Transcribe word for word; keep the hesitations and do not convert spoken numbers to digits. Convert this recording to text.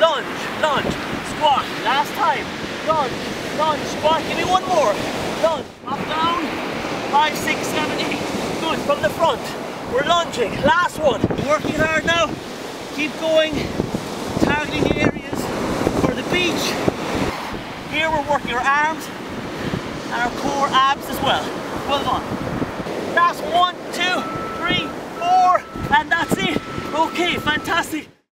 lunge, lunge, squat, last time, lunge, lunge, squat, give me one more, lunge, up, down, five, six, seven, eight, good, from the front, we're lunging, last one, working hard now, keep going, targeting the areas for the beach, here we're working our arms, and our core abs as well, well done, that's one, two, three, four, and that's it, okay, fantastic.